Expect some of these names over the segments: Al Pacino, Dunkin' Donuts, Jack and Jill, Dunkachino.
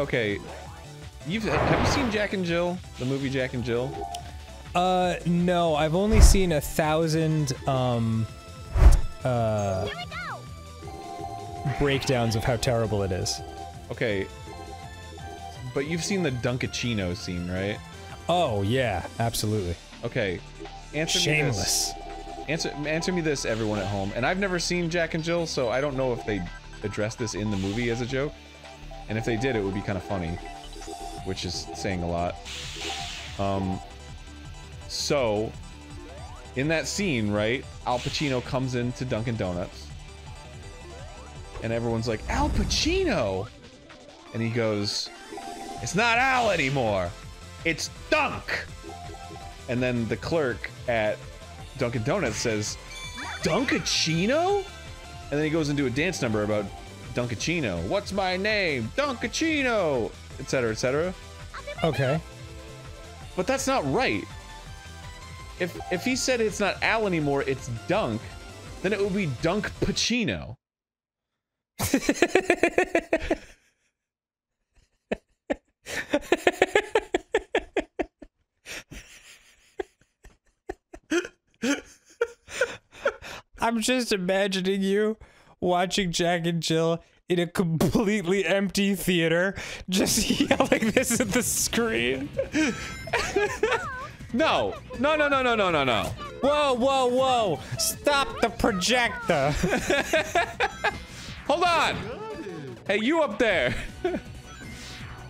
Okay. Have you seen Jack and Jill? The movie Jack and Jill? No, I've only seen 1,000 breakdowns of how terrible it is. Okay. But you've seen the Dunkachino scene, right? Oh, yeah, absolutely. Okay. Answer Shameless. Me this. Answer me this, everyone at home. And I've never seen Jack and Jill, so I don't know if they addressed this in the movie as a joke. And if they did, it would be kind of funny, which is saying a lot. So, in that scene, right, Al Pacino comes into Dunkin' Donuts. And everyone's like, Al Pacino! And he goes, it's not Al anymore! It's Dunk! And then the clerk at Dunkin' Donuts says, Dunkachino? And then he goes into a dance number about Dunkachino. What's my name? Dunkachino! Etc., etc. Okay. But that's not right. If he said it's not Al anymore, it's Dunk, then it would be Dunk Pacino. I'm just imagining you watching Jack and Jill in a completely empty theater, just yelling this at the screen. No, no, no, no, no, no, no, no. Whoa, whoa, whoa. Stop the projector. Hold on. Hey, you up there.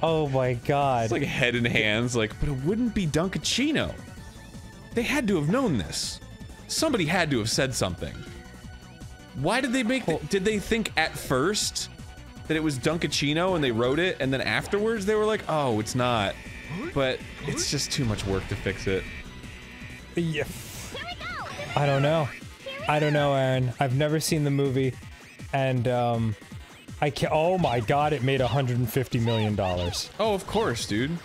Oh my God. It's like head and hands, like, but it wouldn't be Dunkachino. They had to have known this. Somebody had to have said something. Why did they make the, did they think at first that it was Dunkachino and they wrote it, and then afterwards they were like, oh, it's not. But it's just too much work to fix it. Yeah. I don't know. I don't know, Aaron. I've never seen the movie, and I can't. Oh my God! It made $150 million. Oh, of course, dude.